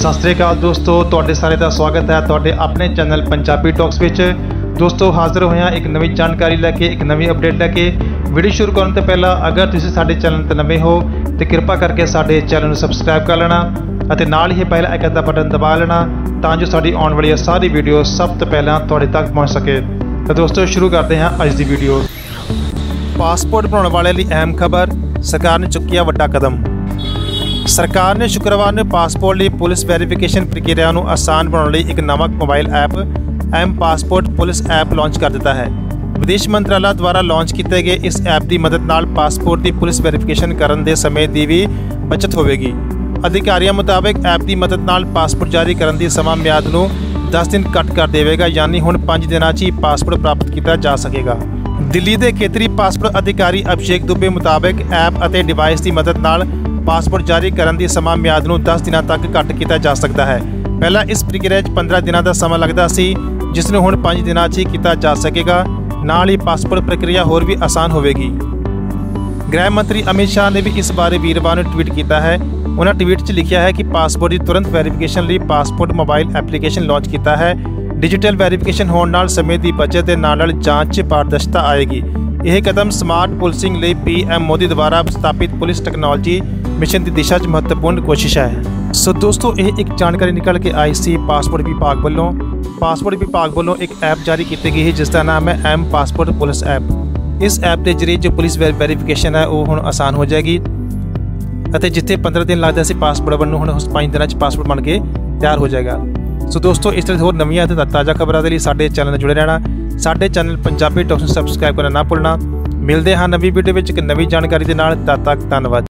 सत श्री अकाल दोस्तों, तुहाडे सारे का स्वागत है तुहाडे अपने चैनल पंजाबी टॉक्स विच। दोस्तों हाजिर होया एक नवी जानकारी लैके, एक नवी अपडेट लैके। वीडियो शुरू करने तो पहला अगर तुसीं साडे चैनल ते नवे हो तो कृपा करके साडे चैनल नूं सबसक्राइब कर लेना अते नाल ही पहला आइकन दा बटन दबा लेना तां जो साडी आने वाली सारी वीडियो सब तो पहला तुहाडे तक पहुँच सके। तो दोस्तों शुरू करते हैं अज दी वीडियो। पासपोर्ट बनाने वाले लई अहम खबर, सरकार ने चुकिया वड्डा कदम। सरकार ने शुक्रवार ने पासपोर्ट लिए पुलिस वेरीफिकेशन प्रक्रिया को आसान बनाने एक नवा mobile app mPassport police app launch कर दिता है। विदेश मंत्रालय द्वारा लॉन्च किए गए इस ऐप की मदद नाल पासपोर्ट की पुलिस वेरीफिकेशन करने के समय की भी बचत होगी। अधिकारियों मुताबिक ऐप की मदद नाल पासपोर्ट जारी करने की समा म्याद को 10 दिन घट कर देगा, यानी हुण 5 दिनों ही पासपोर्ट प्राप्त किया जा सकेगा। दिल्ली के खेतरी पासपोर्ट अधिकारी अभिषेक दुबे मुताबिक ऐप और डिवाइस की मदद नाल पासपोर्ट जारी करने की समा म्याद को 10 दिनों तक घट किया जा सकता है। पहला इस प्रक्रिया 15 दिनों का समा लगता सी, जिसनों हुण 5 दिनों ही किया जा सकेगा। नाल ही पासपोर्ट प्रक्रिया होर भी आसान होगी। गृह मंत्री अमित शाह ने भी इस बारे वीरवार को ट्वीट किया है। उन्होंने ट्वीट च लिखा है कि पासपोर्ट की तुरंत वेरीफिकेशन लिए पासपोर्ट मोबाइल एप्लीकेशन लॉन्च किया है। डिजिटल वेरीफिकेशन होने नाल समय की बचत के नाल जांच पारदर्शिता आएगी। यह कदम स्मार्ट पुलिसिंग लिए PM मोदी द्वारा स्थापित पुलिस टैक्नोलॉजी मिशन की दिशा महत्वपूर्ण कोशिश है। सो दोस्तों यह एक जानकारी निकल के आई सी पासपोर्ट विभाग वालों। पासपोर्ट विभाग वालों एक ऐप जारी की गई है जिसका नाम है mPassport पुलिस ऐप। इस ऐप के जरिए जो पुलिस वेरीफिकेशन है वो हुण आसान हो जाएगी। जिथे 15 दिन लगता है पासपोर्ट बनने, हुण 5 दिनों में पासपोर्ट बन के तैयार हो जाएगा। सो दोस्तों इस तरह होर नवीं ताज़ा खबरों के लिए साडे चैनल जुड़े रहना, साडे चैनल पंजाबी टॉक्स सबसक्राइब करना ना भुलना। मिलते हैं नवी वीडियो में एक नवी जानकारी के नाल, तद तक धन्यवाद।